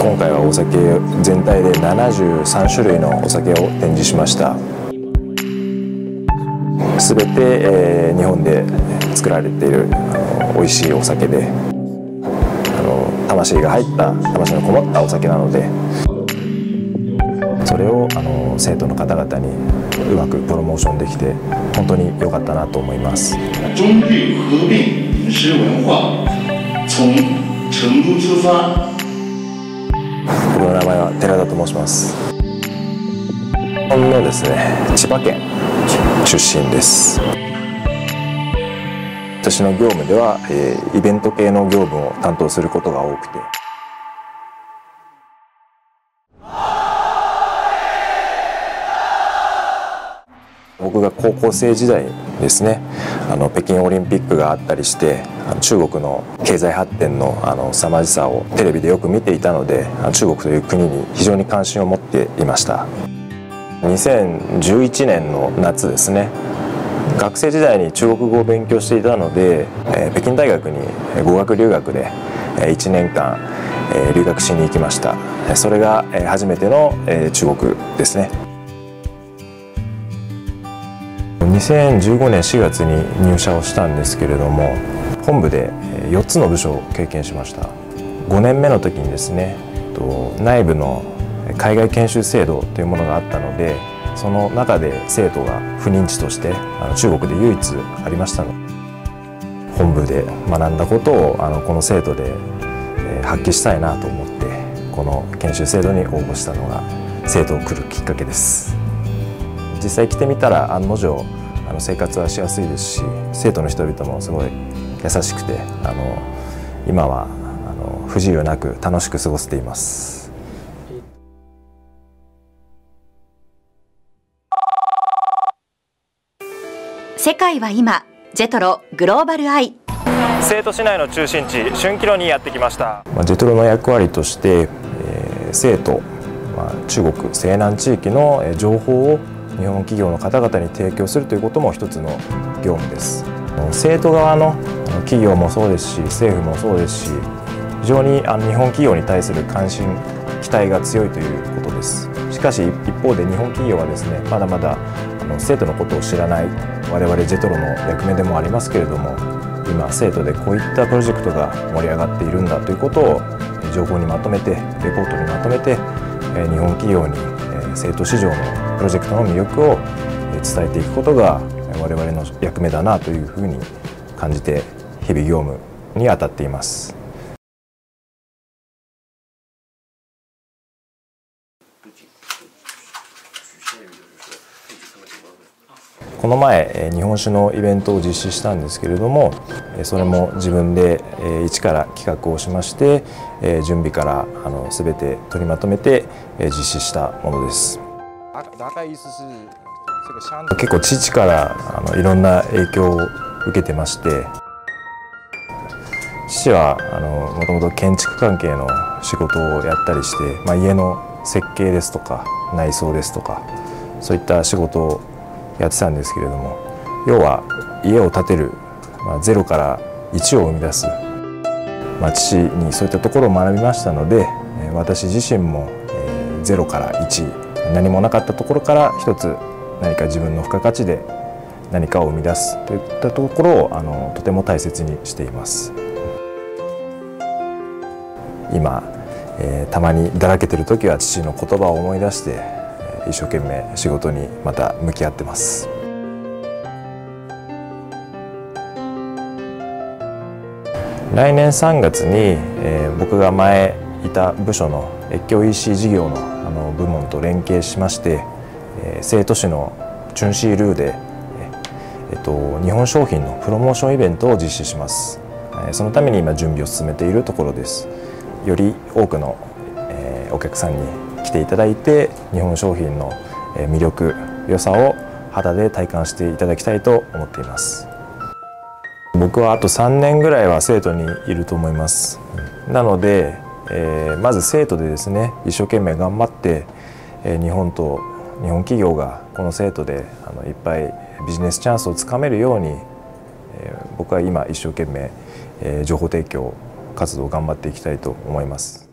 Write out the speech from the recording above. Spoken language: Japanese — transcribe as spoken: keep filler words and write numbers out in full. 今回はお酒全体でななじゅうさんしゅるいのお酒を展示しました。全て、えー、日本で作られている美味しいお酒で、あの魂が入った魂のこもったお酒なので、それをあの生徒の方々にうまくプロモーションできて本当に良かったなと思います。中日合并饮食文化从成都出发。僕の名前は寺田と申します。日本のですね、千葉県出身です。私の業務では、えー、イベント系の業務を担当することが多くて、僕が高校生時代ですね、あの北京オリンピックがあったりして、中国の経済発展のあの凄まじさをテレビでよく見ていたので、中国という国に非常に関心を持っていました。にせんじゅういちねんの夏ですね、学生時代に中国語を勉強していたので、えー、北京大学に語学留学でいちねんかん留学しに行きました。それが初めての中国ですね。にせんじゅうごねんしがつに入社をしたんですけれども、本部でよっつの部署を経験しました。ごねんめの時にですね、内部の海外研修制度というものがあったので、その中で生徒が赴任地として中国で唯一ありましたので、本部で学んだことをこの生徒で発揮したいなと思って、この研修制度に応募したのが生徒を来るきっかけです。実際来てみたら案の定生活はしやすいですし、生徒の人々もすごい優しくて、あの今はあの不自由なく楽しく過ごせています。世界は今ジェトログローバルアイ、成都市内の中心地春熙路にやってきました。ジェトロの役割として、えー、成都、まあ、中国西南地域の情報を日本企業の方々に提供するということも一つの業務です。生徒側の企業もそうですし、政府もそうですし、非常に日本企業に対する関心期待が強いということです。しかし一方で日本企業はですね、まだまだ生徒のことを知らない、我々ジェトロの役目でもありますけれども、今生徒でこういったプロジェクトが盛り上がっているんだということを情報にまとめて、レポートにまとめて、日本企業に生徒市場のプロジェクトの魅力を伝えていくことが我々の役目だなというふうに感じて、日々業務に当たっています。この前日本酒のイベントを実施したんですけれども、それも自分で一から企画をしまして、準備から全て取りまとめて実施したものです。結構父からあのいろんな影響を受けてまして、父はもともと建築関係の仕事をやったりして、まあ、家の設計ですとか内装ですとかそういった仕事をやってたんですけれども、要は家を建てる、まあ、ゼロからいちを生み出す、まあ、父にそういったところを学びましたので、私自身もゼロからいち、何もなかったところから一つ何か自分の付加価値で何かを生み出すといったところをあのとても大切にしています。今、えー、たまにだらけてる時は父の言葉を思い出して一生懸命仕事にまた向き合ってます。来年さんがつに、えー、僕が前いた部署の越境 イーシー 事業の部門と連携しまして、成都市のチュンシールーで、えっと、日本商品のプロモーションイベントを実施します。そのために今準備を進めているところです。より多くのお客さんに来ていただいて、日本商品の魅力、良さを肌で体感していただきたいと思っています。僕はあとさんねんぐらいは成都にいると思います。なのでえー、まず成都でですね、一生懸命頑張って、えー、日本と日本企業がこの成都であのいっぱいビジネスチャンスをつかめるように、えー、僕は今一生懸命、えー、情報提供活動を頑張っていきたいと思います。